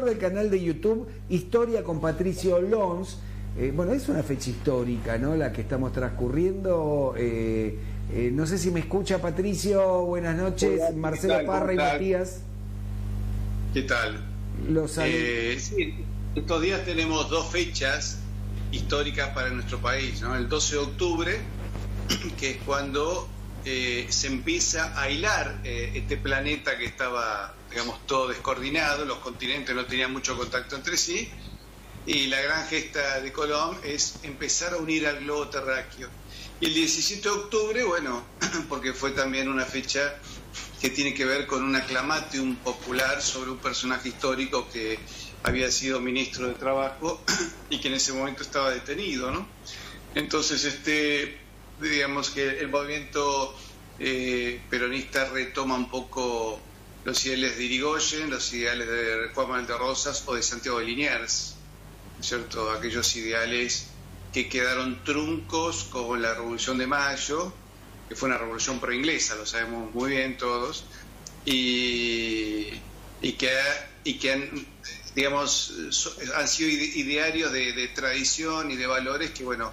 director del canal de YouTube Historia con Patricio Lons. Bueno, es una fecha histórica, ¿no?, la que estamos transcurriendo. No sé si me escucha Patricio, buenas noches. Hola, Marcelo Parra y Matías. ¿Qué tal? Los sí, estos días tenemos dos fechas históricas para nuestro país, ¿no? El 12 de octubre, que es cuando se empieza a hilar este planeta que estaba, digamos, todo descoordinado, los continentes no tenían mucho contacto entre sí, y la gran gesta de Colón es empezar a unir al globo terráqueo. Y el 17 de octubre, bueno, porque fue también una fecha que tiene que ver con un aclamatium popular sobre un personaje histórico que había sido ministro de Trabajo y que en ese momento estaba detenido, ¿no? Entonces, digamos que el movimiento peronista retoma un poco los ideales de Yrigoyen, los ideales de Juan Manuel de Rosas o de Santiago de Liniers, ¿cierto? Aquellos ideales que quedaron truncos como la Revolución de Mayo, que fue una revolución pro-inglesa, lo sabemos muy bien todos, y que han, digamos, han sido idearios de tradición y de valores que, bueno,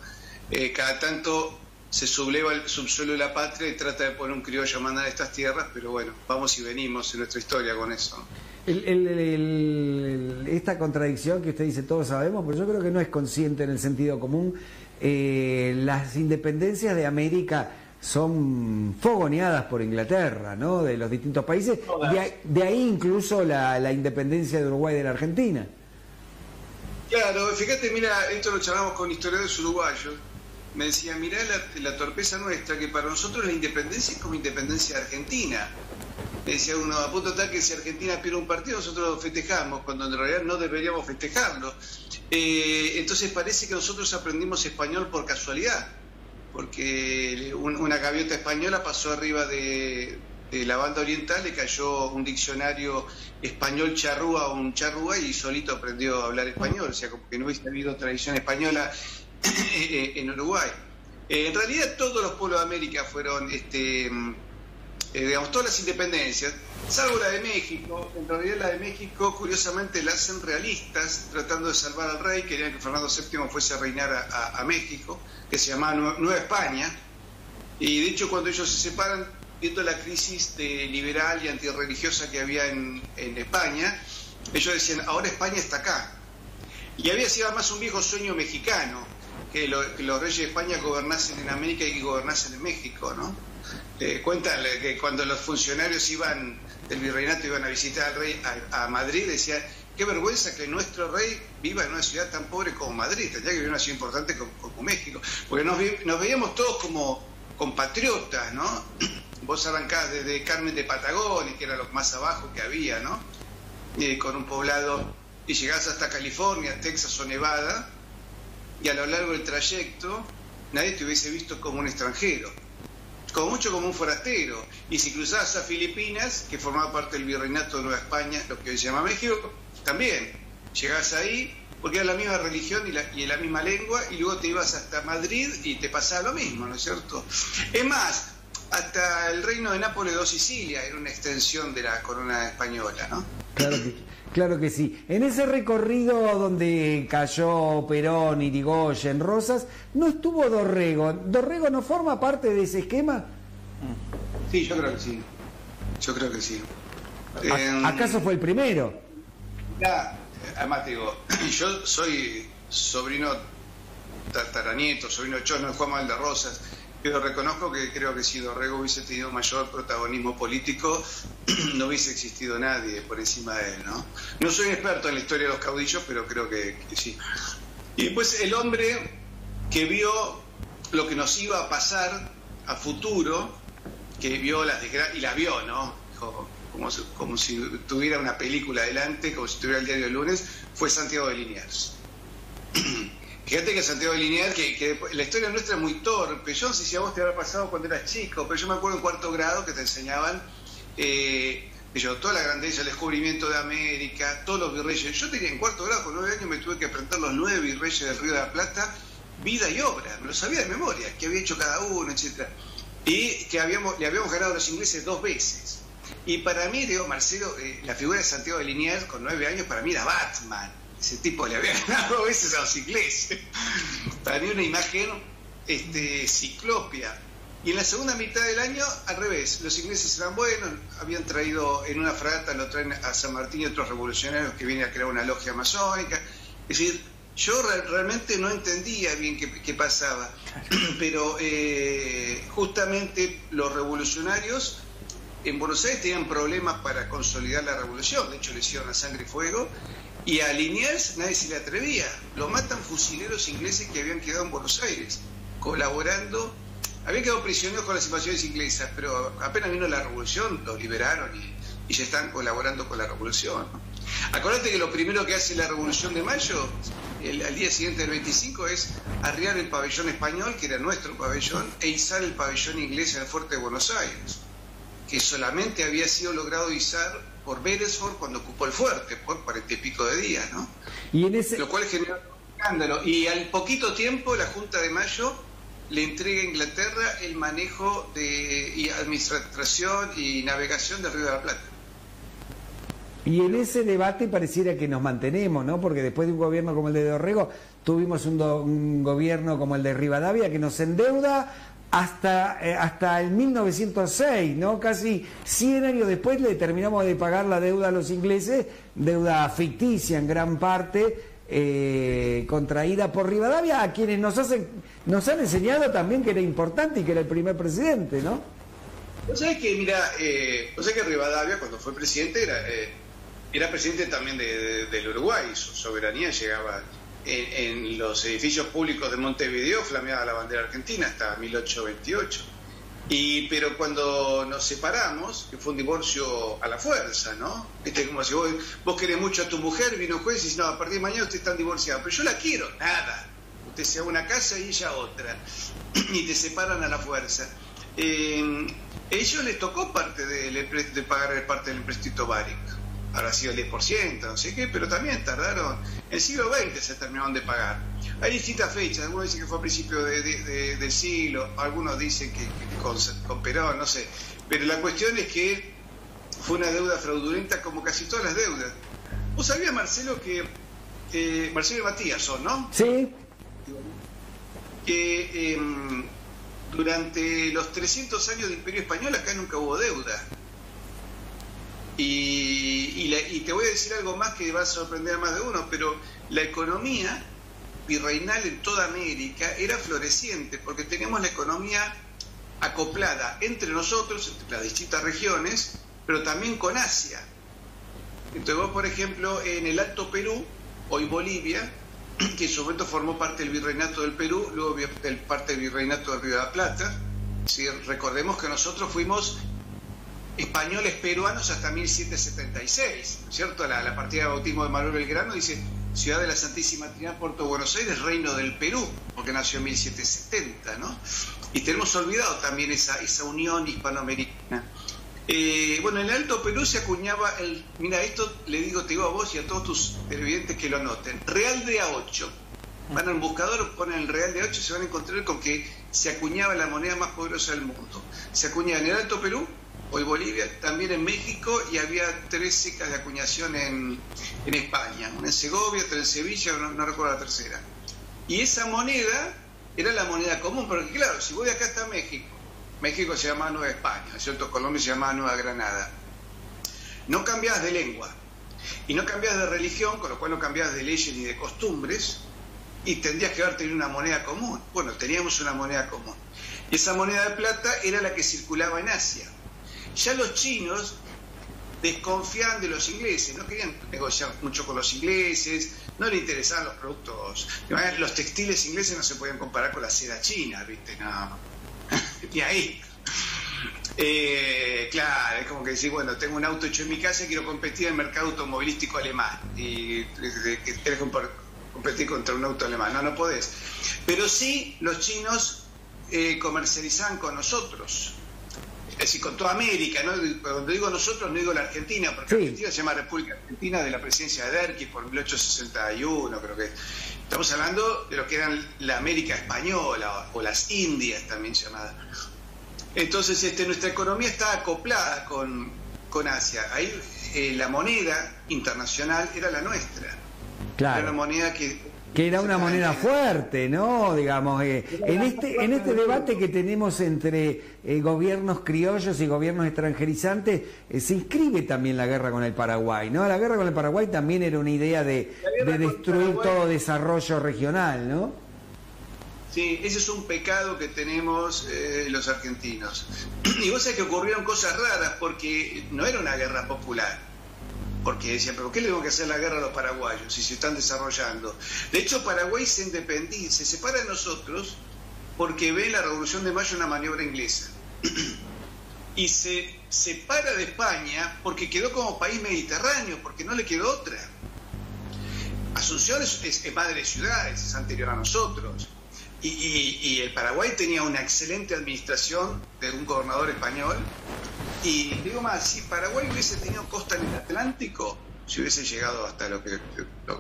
cada tanto se subleva el subsuelo de la patria y trata de poner un criollo a mandar estas tierras, pero bueno, vamos y venimos en nuestra historia con eso. Esta contradicción que usted dice todos sabemos, pero yo creo que no es consciente en el sentido común. Las independencias de América son fogoneadas por Inglaterra, ¿no?, de los distintos países, de ahí incluso la independencia de Uruguay de la Argentina. Claro, fíjate, mira, esto lo charlamos con historiadores uruguayos, me decía, mirá la torpeza nuestra, que para nosotros la independencia es como independencia de Argentina. Me decía uno, a punto tal que si Argentina pierde un partido, nosotros lo festejamos, cuando en realidad no deberíamos festejarlo. Entonces parece que nosotros aprendimos español por casualidad, porque una gaviota española pasó arriba de la banda oriental, le cayó un diccionario español charrúa a un charrúa y solito aprendió a hablar español, o sea, como que no hubiese habido tradición española en Uruguay. En realidad todos los pueblos de América fueron, digamos, todas las independencias, salvo la de México. En realidad la de México, curiosamente, la hacen realistas, tratando de salvar al rey, querían que Fernando VII fuese a reinar a México, que se llamaba Nueva España, y de hecho cuando ellos se separan, viendo la crisis liberal y antirreligiosa que había en España, ellos decían, ahora España está acá. Y había sido además un viejo sueño mexicano, que los reyes de España gobernasen en América y gobernasen en México, ¿no? Cuentan que cuando los funcionarios iban del virreinato, iban a visitar al rey a Madrid, decían, qué vergüenza que nuestro rey viva en una ciudad tan pobre como Madrid, tendría que vivir en una ciudad importante como México, porque nos veíamos todos como compatriotas, ¿no? Vos arrancás desde Carmen de Patagones, que era lo más abajo que había, ¿no?, con un poblado, y llegás hasta California, Texas o Nevada, y a lo largo del trayecto nadie te hubiese visto como un extranjero, como mucho como un forastero. Y si cruzabas a Filipinas, que formaba parte del virreinato de Nueva España, lo que hoy se llama México, también llegabas ahí porque era la misma religión y la misma lengua, y luego te ibas hasta Madrid y te pasaba lo mismo, ¿no es cierto? Es más, hasta el reino de Nápoles o Sicilia era una extensión de la corona española, ¿no? Claro que sí. En ese recorrido donde cayó Perón, Yrigoyen, Rosas, no estuvo Dorrego. ¿Dorrego no forma parte de ese esquema? Sí, yo creo que sí. Yo creo que sí. ¿Acaso fue el primero? Ya, además te digo, yo soy sobrino tataranieto, sobrino chosno de Juan Manuel de Rosas, pero reconozco que creo que si Dorrego hubiese tenido mayor protagonismo político, no hubiese existido nadie por encima de él, ¿no? No soy un experto en la historia de los caudillos, pero creo que sí. Y pues el hombre que vio lo que nos iba a pasar a futuro, que vio las desgracias, y las vio, ¿no?, como si tuviera una película adelante, como si tuviera el diario del lunes, fue Santiago de Liniers. Fíjate que Santiago de Liniers, que la historia nuestra es muy torpe. Yo no sé si a vos te habrá pasado cuando eras chico, pero yo me acuerdo en cuarto grado que te enseñaban toda la grandeza, el descubrimiento de América, todos los virreyes. Yo tenía en cuarto grado, con 9 años, me tuve que aprender los 9 virreyes del Río de la Plata, vida y obra. Me lo sabía de memoria, qué había hecho cada uno, etc. Y que le habíamos ganado a los ingleses 2 veces. Y para mí, digo, Marcelo, la figura de Santiago de Liniers con 9 años, para mí era Batman. Ese tipo le había ganado dos veces a los ingleses. Para mí una imagen ciclopia. Y en la segunda mitad del año, al revés, los ingleses eran buenos, habían traído en una fragata, lo traen a San Martín y otros revolucionarios que vienen a crear una logia masónica. Es decir, yo realmente no entendía bien qué pasaba, pero justamente los revolucionarios en Buenos Aires tenían problemas para consolidar la revolución, de hecho le hicieron a sangre y fuego, y a Liniers nadie se le atrevía, lo matan fusileros ingleses que habían quedado en Buenos Aires, colaborando, habían quedado prisioneros con las invasiones inglesas, pero apenas vino la revolución, los liberaron y ya están colaborando con la revolución, ¿no? Acordate que lo primero que hace la Revolución de Mayo, al día siguiente del 25, es arriar el pabellón español, que era nuestro pabellón, e izar el pabellón inglés en el fuerte de Buenos Aires, que solamente había sido logrado izar por Beresford cuando ocupó el fuerte, por 40 y pico de días, ¿no? Y en ese... Lo cual generó un escándalo. Y al poquito tiempo la Junta de Mayo le entrega a Inglaterra el manejo y administración y navegación del Río de la Plata. Y en ese debate pareciera que nos mantenemos, ¿no? Porque después de un gobierno como el de Dorrego, tuvimos un gobierno como el de Rivadavia que nos endeuda hasta el 1906, ¿no? Casi 100 años después le terminamos de pagar la deuda a los ingleses, deuda ficticia en gran parte, contraída por Rivadavia, a quienes nos han enseñado también que era importante y que era el primer presidente, ¿no? ¿Vos sabés que, mira, que Rivadavia cuando fue presidente era presidente también del Uruguay, y su soberanía llegaba en los edificios públicos de Montevideo, flameaba la bandera argentina hasta 1828. Pero cuando nos separamos, que fue un divorcio a la fuerza, ¿no? Como si vos querés mucho a tu mujer, vino un juez y dice, no, a partir de mañana ustedes están divorciados, pero yo la quiero, nada. Usted se va a una casa y ella a otra, y te separan a la fuerza. Ellos les tocó parte de pagar parte del empréstito Baric. Habrá sido el 10%, no sé qué, pero también tardaron. En el siglo XX se terminaron de pagar. Hay distintas fechas, algunos dicen que fue a principios del siglo, algunos dicen que con Perón, no sé. Pero la cuestión es que fue una deuda fraudulenta como casi todas las deudas. ¿Vos sabías, Marcelo, que... Marcelo y Matías son, ¿no? Sí. Que... durante los 300 años de Imperio Español acá nunca hubo deuda. Y te voy a decir algo más que va a sorprender a más de uno, pero la economía virreinal en toda América era floreciente, porque teníamos la economía acoplada entre nosotros, entre las distintas regiones, pero también con Asia. Entonces vos, por ejemplo, en el Alto Perú, hoy Bolivia, que en su momento formó parte del Virreinato del Perú, luego parte del Virreinato del Río de la Plata. Sí, recordemos que nosotros fuimos españoles peruanos hasta 1776, ¿cierto? La partida de bautismo de Manuel Belgrano dice Ciudad de la Santísima Trinidad, Puerto Buenos Aires, Reino del Perú, porque nació en 1770, ¿no? Y tenemos olvidado también esa unión hispanoamericana. Bueno, en el Alto Perú se acuñaba el... Mira, esto te digo a vos y a todos tus televidentes que lo anoten. Real de A8. Van al buscador, ponen el Real de A8 y se van a encontrar con que se acuñaba la moneda más poderosa del mundo. Se acuñaba en el Alto Perú, hoy Bolivia, también en México, y había 3 secas de acuñación en España. Una en Segovia, otra en Sevilla, no recuerdo la tercera. Y esa moneda era la moneda común, porque claro, si voy acá hasta México, México se llamaba Nueva España, ¿cierto? Colombia se llamaba Nueva Granada. No cambiás de lengua y no cambiás de religión, con lo cual no cambiás de leyes ni de costumbres, y tendrías que haber tenido una moneda común. Bueno, teníamos una moneda común. Y esa moneda de plata era la que circulaba en Asia. Ya los chinos desconfiaban de los ingleses, no querían negociar mucho con los ingleses, no les interesaban los productos. Los textiles ingleses no se podían comparar con la seda china, ¿viste? No. Y ahí, claro, es como que decís, bueno, tengo un auto hecho en mi casa y quiero competir en el mercado automovilístico alemán. Y querés competir contra un auto alemán. No, no podés. Pero sí, los chinos comercializaban con nosotros. Es decir, con toda América, ¿no? Cuando digo nosotros, no digo la Argentina, porque sí. Argentina se llama República Argentina de la presidencia de Derqui por 1861, creo que es. Estamos hablando de lo que eran la América Española o las Indias también llamadas. Entonces nuestra economía está acoplada con con Asia. Ahí la moneda internacional era la nuestra. Claro. Era una moneda que era una moneda fuerte, ¿no? Digamos, en este debate que tenemos entre gobiernos criollos y gobiernos extranjerizantes, se inscribe también la guerra con el Paraguay, ¿no? La guerra con el Paraguay también era una idea de destruir todo desarrollo regional, ¿no? Sí, ese es un pecado que tenemos los argentinos. Y vos sabés que ocurrieron cosas raras, porque no era una guerra popular. Porque decían, ¿pero qué le tengo que hacer la guerra a los paraguayos si se están desarrollando? De hecho, Paraguay se independiza, se separa de nosotros porque ve en la Revolución de Mayo una maniobra inglesa. Y se separa de España porque quedó como país mediterráneo, porque no le quedó otra. Asunción es madre de ciudades, es anterior a nosotros. Y el Paraguay tenía una excelente administración de un gobernador español. Y digo más, si Paraguay hubiese tenido costa en el Atlántico, se hubiese llegado hasta lo que...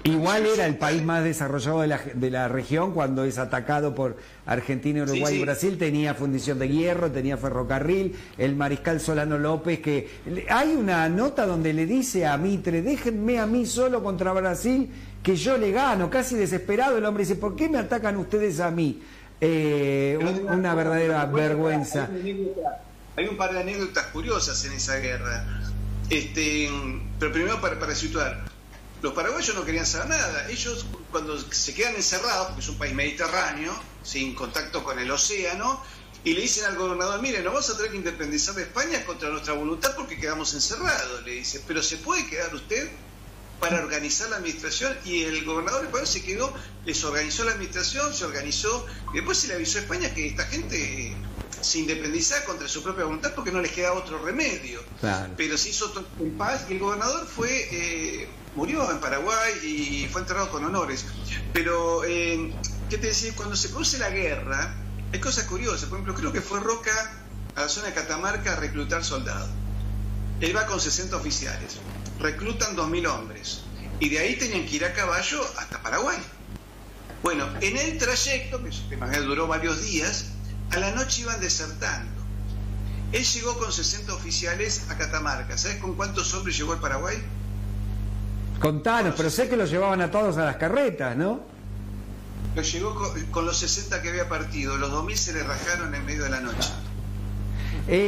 Igual era el país más desarrollado de la región cuando es atacado por Argentina, Uruguay y Brasil. Tenía fundición de hierro, tenía ferrocarril, el mariscal Solano López, que... Hay una nota donde le dice a Mitre, déjenme a mí solo contra Brasil, que yo le gano. Casi desesperado el hombre dice, ¿por qué me atacan ustedes a mí? Una verdadera vergüenza. Hay un par de anécdotas curiosas en esa guerra. Pero primero para situar, los paraguayos no querían saber nada. Ellos, cuando se quedan encerrados, porque es un país mediterráneo, sin contacto con el océano, y le dicen al gobernador, mire, nos vamos a tener que independizar de España contra nuestra voluntad porque quedamos encerrados. Le dice, pero ¿se puede quedar usted para organizar la administración? Y el gobernador español se quedó, les organizó la administración, se organizó, y después se le avisó a España que esta gente... se independizaba contra su propia voluntad porque no les quedaba otro remedio. Claro. Pero se hizo todo en paz y el gobernador fue murió en Paraguay y fue enterrado con honores. Pero, ¿qué te decía? Cuando se produce la guerra, hay cosas curiosas. Por ejemplo, creo que fue Roca a la zona de Catamarca a reclutar soldados. Él va con 60 oficiales, reclutan 2.000 hombres y de ahí tenían que ir a caballo hasta Paraguay. Bueno, en el trayecto, que duró varios días, a la noche iban desertando. Él llegó con 60 oficiales a Catamarca. ¿Sabes con cuántos hombres llegó al Paraguay? Contanos, pero sé que los llevaban a todos a las carretas, ¿no? Los llegó con los 60 que había partido. Los 2.000 se le rajaron en medio de la noche.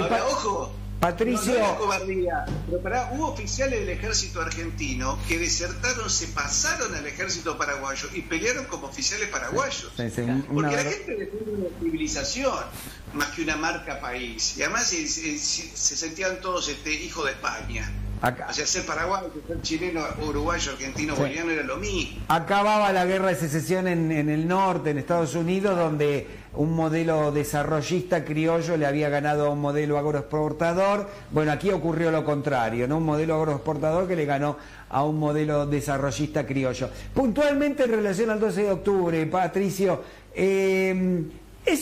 Ahora, ojo, Patricio... No, no cobardía, pero hubo oficiales del ejército argentino que desertaron, se pasaron al ejército paraguayo y pelearon como oficiales paraguayos. Porque la gente defiende una civilización más que una marca país. Y además se sentían todos hijos de España. Acá. O sea, ser paraguayo, ser chileno, uruguayo, argentino, boliviano era lo mismo. Acababa la guerra de secesión en el norte, en Estados Unidos, donde un modelo desarrollista criollo le había ganado a un modelo agroexportador. Bueno, aquí ocurrió lo contrario, ¿no? Un modelo agroexportador que le ganó a un modelo desarrollista criollo. Puntualmente en relación al 12 de octubre, Patricio, ¿es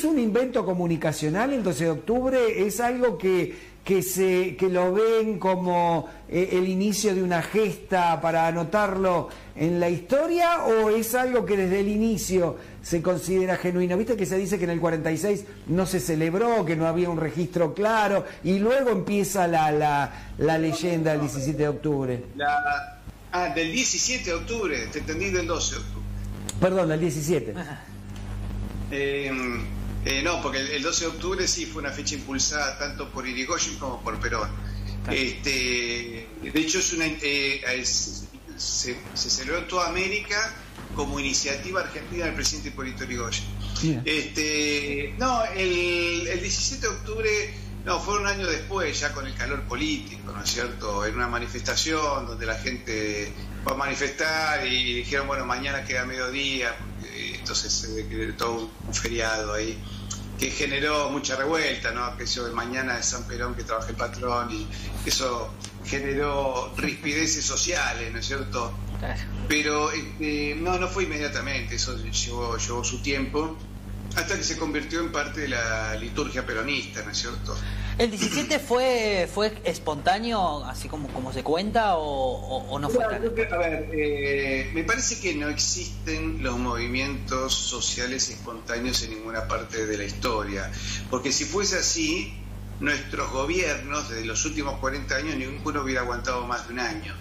un invento comunicacional el 12 de octubre? ¿Es algo que lo ven como el inicio de una gesta para anotarlo en la historia, o es algo que desde el inicio se considera genuino? Viste que se dice que en el 46 no se celebró, que no había un registro claro, y luego empieza la leyenda del 17 de octubre. Del 17 de octubre, te entendí del 12 de octubre. Perdón, del 17. No, porque el 12 de octubre sí fue una fecha impulsada tanto por Yrigoyen como por Perón. De hecho, se celebró en toda América como iniciativa argentina del presidente Hipólito Yrigoyen. Yeah. No, el 17 de octubre, no, fue un año después, ya con el calor político, ¿no es cierto? En una manifestación donde la gente fue a manifestar y dijeron, bueno, mañana queda mediodía. Entonces todo un feriado ahí que generó mucha revuelta, ¿no? Que eso de mañana de San Perón que trabaja el patrón, y eso generó rispideces sociales, ¿no es cierto? Claro. Pero no fue inmediatamente, eso llevó su tiempo hasta que se convirtió en parte de la liturgia peronista, ¿no es cierto? ¿El 17 fue espontáneo, así como se cuenta, o no fue tan? A ver, me parece que no existen los movimientos sociales espontáneos en ninguna parte de la historia, porque si fuese así, nuestros gobiernos desde los últimos 40 años ninguno hubiera aguantado más de un año,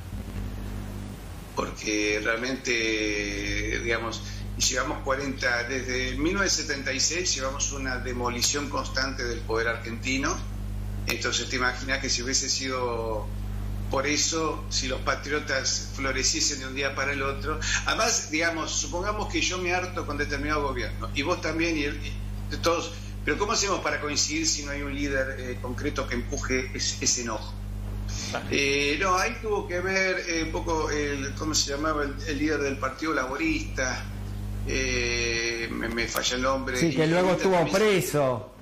porque realmente, digamos, llevamos 40, desde 1976 llevamos una demolición constante del poder argentino. Entonces te imaginas que si hubiese sido por eso, si los patriotas floreciesen de un día para el otro. Además, digamos, supongamos que yo me harto con determinado gobierno, y vos también, y todos, pero ¿cómo hacemos para coincidir si no hay un líder concreto que empuje ese enojo? No, ahí tuvo que ver un poco el, ¿cómo se llamaba? El líder del Partido Laborista. Me falla el nombre. Sí, que luego estuvo preso.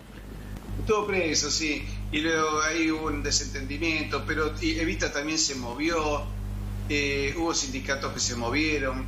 Estuvo preso, sí. Y luego ahí hubo un desentendimiento, pero Evita también se movió. Hubo sindicatos que se movieron.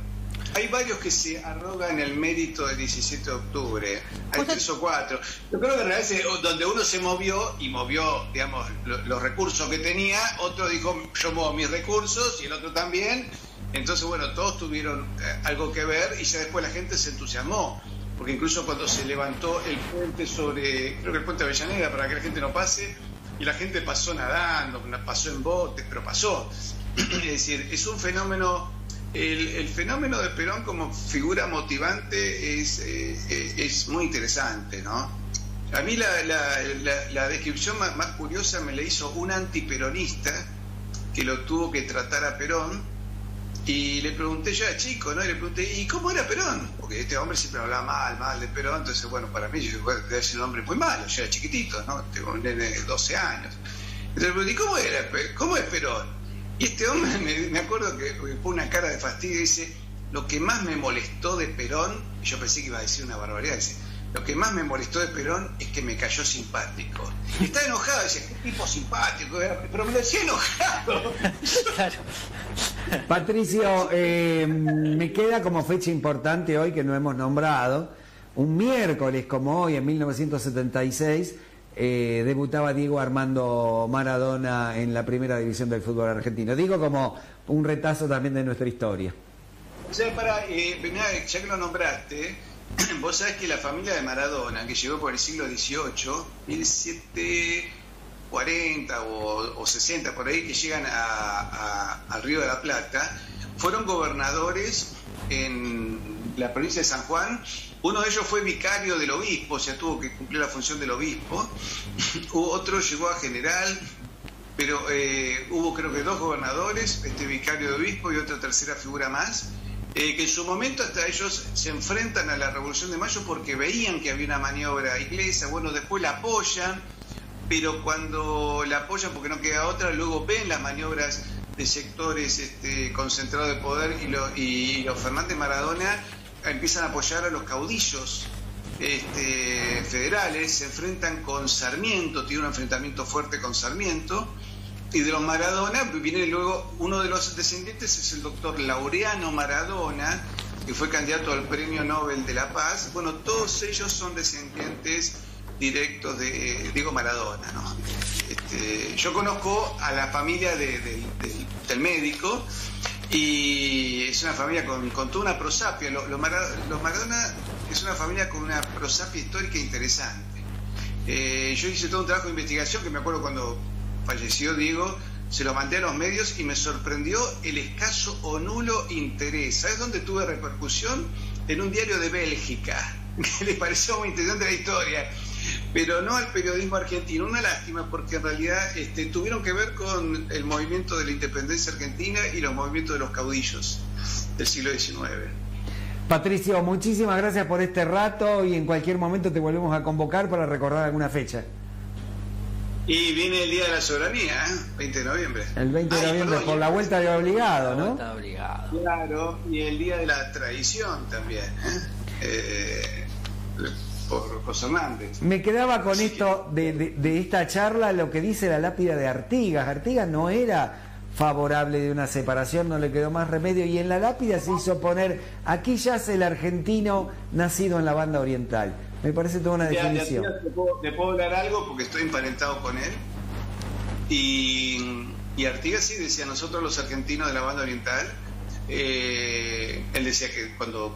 Hay varios que se arrogan el mérito del 17 de octubre. Hay 3 o 4. Yo creo que en realidad es donde uno se movió y movió, digamos, los recursos que tenía. Otro dijo, yo muevo mis recursos, y el otro también. Entonces, bueno, todos tuvieron algo que ver, y ya después la gente se entusiasmó, porque incluso cuando se levantó el puente sobre, creo que el puente Avellaneda, para que la gente no pase, y la gente pasó nadando, pasó en botes, pero pasó. Es decir, es un fenómeno, el fenómeno de Perón como figura motivante es muy interesante, ¿no? A mí la descripción más curiosa me la hizo un antiperonista que lo tuvo que tratar a Perón. Y le pregunté, yo era chico, ¿no? Y le pregunté, ¿y cómo era Perón? Porque este hombre siempre hablaba mal de Perón. Entonces, bueno, para mí, yo debe ser un hombre muy malo. Yo era chiquitito, ¿no? Tengo un nene de 12 años. Entonces le pregunté, ¿cómo era? ¿Cómo es Perón? Y este hombre, me acuerdo que pone una cara de fastidio, y dice, lo que más me molestó de Perón, yo pensé que iba a decir una barbaridad, dice, lo que más me molestó de Perón es que me cayó simpático. Y estaba enojado, decía, qué tipo simpático, pero me lo decía enojado. Claro. Patricio, me queda como fecha importante hoy que no hemos nombrado. Un miércoles como hoy, en 1976, debutaba Diego Armando Maradona en la primera división del fútbol argentino. Digo, como un retazo también de nuestra historia. Ya que lo nombraste, vos sabés que la familia de Maradona, que llegó por el siglo XVIII, 1740 o 60, por ahí, que llegan al Río de la Plata, fueron gobernadores en la provincia de San Juan. Uno de ellos fue vicario del obispo, o sea, tuvo que cumplir la función del obispo. Otro llegó a general, pero hubo, creo que, 2 gobernadores, este vicario de obispo y otra tercera figura más. Que en su momento hasta ellos se enfrentan a la Revolución de Mayo porque veían que había una maniobra inglesa. Bueno, después la apoyan, pero cuando la apoyan porque no queda otra, luego ven las maniobras de sectores concentrados de poder, y los Fernández Maradona empiezan a apoyar a los caudillos federales. Se enfrentan con Sarmiento, tiene un enfrentamiento fuerte con Sarmiento. Y de los Maradona viene luego uno de los descendientes, es el doctor Laureano Maradona, que fue candidato al Premio Nobel de la Paz. Bueno, todos ellos son descendientes directos de Diego Maradona, ¿no? Yo conozco a la familia del médico, y es una familia con toda una prosapia. Los Maradona es una familia con una prosapia histórica interesante. Yo hice todo un trabajo de investigación que me acuerdo cuando falleció Diego, se lo mandé a los medios y me sorprendió el escaso o nulo interés. ¿Sabes dónde tuve repercusión? En un diario de Bélgica, que le pareció muy interesante la historia, pero no al periodismo argentino. Una lástima, porque en realidad tuvieron que ver con el movimiento de la independencia argentina y los movimientos de los caudillos del siglo XIX. Patricio, muchísimas gracias por este rato, y en cualquier momento te volvemos a convocar para recordar alguna fecha. Y viene el Día de la Soberanía, ¿eh? 20 de noviembre. El 20 de noviembre, perdón, por la vuelta de Obligado, ¿no? Vuelta de Obligado. Claro, y el Día de la Traición también, por José Hernández. Me quedaba con de esta charla, lo que dice la lápida de Artigas. Artigas no era favorable de una separación, no le quedó más remedio, y en la lápida se hizo poner: aquí yace el argentino nacido en la banda oriental. Me parece toda una definición. ¿Le puedo hablar algo? Porque estoy emparentado con él, y Artigas sí decía: nosotros los argentinos de la banda oriental. Él decía que cuando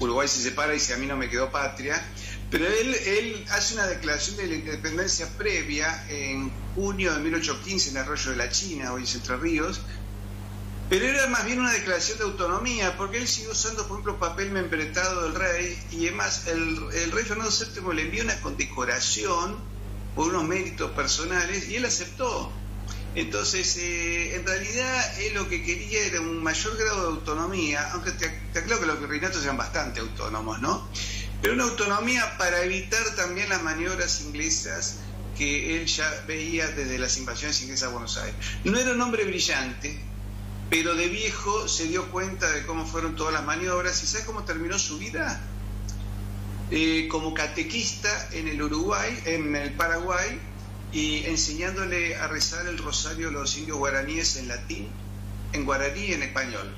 Uruguay se separa, dice: a mí no me quedó patria. Pero él hace una declaración de la independencia previa en junio de 1815 en Arroyo de la China, hoy es Entre Ríos, pero era más bien una declaración de autonomía, porque él siguió usando, por ejemplo, papel membretado del rey, y además el rey Fernando VII le envió una condecoración por unos méritos personales, y él aceptó. Entonces, en realidad, él lo que quería era un mayor grado de autonomía, aunque te aclaro que los virreinatos eran bastante autónomos, ¿no? Pero una autonomía para evitar también las maniobras inglesas que él ya veía desde las invasiones inglesas a Buenos Aires. No era un hombre brillante, pero de viejo se dio cuenta de cómo fueron todas las maniobras. ¿Y sabes cómo terminó su vida? Como catequista en el Uruguay, en el Paraguay, y enseñándole a rezar el rosario a los indios guaraníes en latín, en guaraní y en español.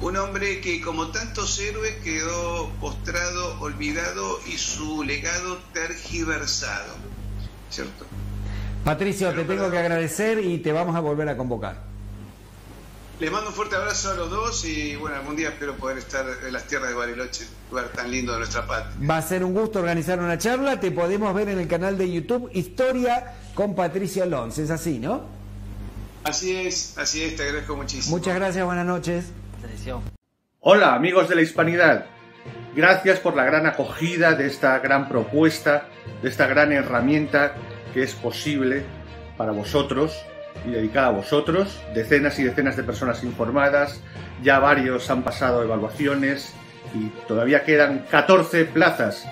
Un hombre que, como tantos héroes, quedó postrado, olvidado y su legado tergiversado, ¿cierto? Patricio, tengo que agradecer y te vamos a volver a convocar. Les mando un fuerte abrazo a los dos y, bueno, algún día espero poder estar en las tierras de Bariloche, lugar tan lindo de nuestra patria. Va a ser un gusto organizar una charla. Te podemos ver en el canal de YouTube Historia con Patricio Lons, ¿es así, no? Así es, te agradezco muchísimo. Muchas gracias, buenas noches. Hola amigos de la Hispanidad, gracias por la gran acogida de esta gran propuesta, de esta gran herramienta que es posible para vosotros y dedicada a vosotros. Decenas y decenas de personas informadas, ya varios han pasado evaluaciones y todavía quedan 14 plazas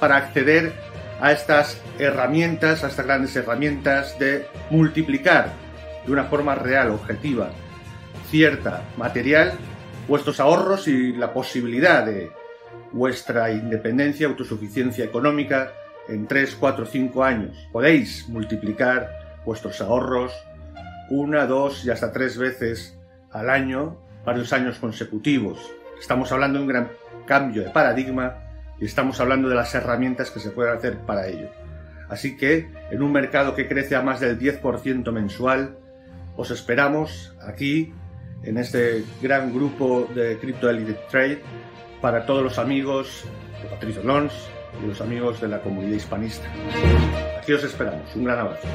para acceder a estas herramientas, a estas grandes herramientas de multiplicar de una forma real, objetiva, cierta, material, vuestros ahorros y la posibilidad de vuestra independencia, autosuficiencia económica en 3, 4, 5 años. Podéis multiplicar vuestros ahorros 1, 2 y hasta 3 veces al año, varios años consecutivos. Estamos hablando de un gran cambio de paradigma y estamos hablando de las herramientas que se pueden hacer para ello. Así que, en un mercado que crece a más del 10% mensual, os esperamos aquí, en este gran grupo de Crypto Elite Trade, para todos los amigos de Patricio Lons y los amigos de la comunidad hispanista. Aquí os esperamos. Un gran abrazo.